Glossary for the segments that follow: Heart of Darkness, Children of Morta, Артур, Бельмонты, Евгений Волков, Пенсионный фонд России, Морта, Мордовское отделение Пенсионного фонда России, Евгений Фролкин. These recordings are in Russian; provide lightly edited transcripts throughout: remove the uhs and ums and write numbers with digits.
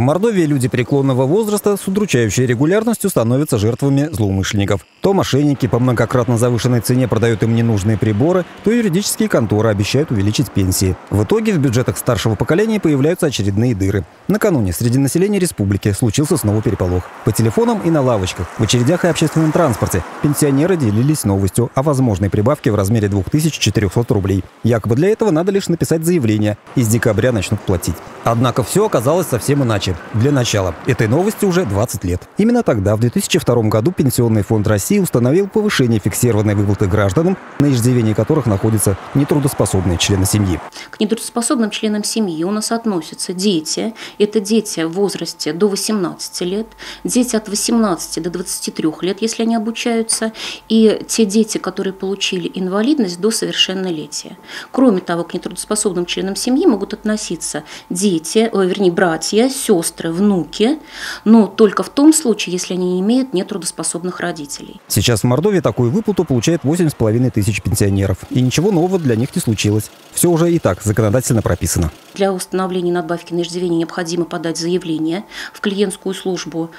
В Мордовии люди преклонного возраста с удручающей регулярностью становятся жертвами злоумышленников. То мошенники по многократно завышенной цене продают им ненужные приборы, то юридические конторы обещают увеличить пенсии. В итоге в бюджетах старшего поколения появляются очередные дыры. Накануне среди населения республики случился снова переполох. По телефонам и на лавочках, в очередях и общественном транспорте пенсионеры делились новостью о возможной прибавке в размере 2400 рублей. Якобы для этого надо лишь написать заявление, и с декабря начнут платить. Однако все оказалось совсем иначе. Для начала, этой новости уже 20 лет. Именно тогда, в 2002 году, Пенсионный фонд России установил повышение фиксированной выплаты гражданам, на иждивении которых находятся нетрудоспособные члены семьи. К нетрудоспособным членам семьи у нас относятся дети. Это дети в возрасте до 18 лет, дети от 18 до 23 лет, если они обучаются, и те дети, которые получили инвалидность до совершеннолетия. Кроме того, к нетрудоспособным членам семьи могут относиться дети, вернее, братья, сестры, внуки, но только в том случае, если они не имеют нетрудоспособных родителей. Сейчас в Мордовии такую выплату получает 8500 пенсионеров. И ничего нового для них не случилось. Все уже и так законодательно прописано. Для установления надбавки на иждивение необходимо подать заявление в клиентскую службу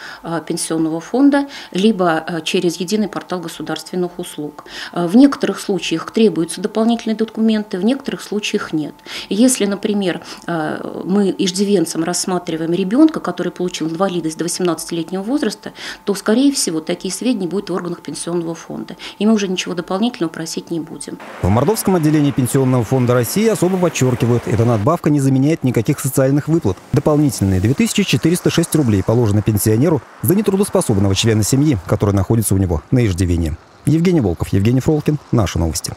Пенсионного фонда, либо через единый портал государственных услуг. В некоторых случаях требуются дополнительные документы, в некоторых случаях нет. Если, например, мы иждивенцем рассматриваем ребенка, который получил инвалидность до 18-летнего возраста, то, скорее всего, такие сведения будут в органах Пенсионного фонда. И мы уже ничего дополнительного просить не будем. В Мордовском отделении Пенсионного фонда России особо подчеркивают, эта надбавка не заменяет никаких социальных выплат. Дополнительные 2406 рублей положено пенсионеру за нетрудоспособного члена семьи, который находится у него на иждивении. Евгений Волков, Евгений Фролкин. Наши новости.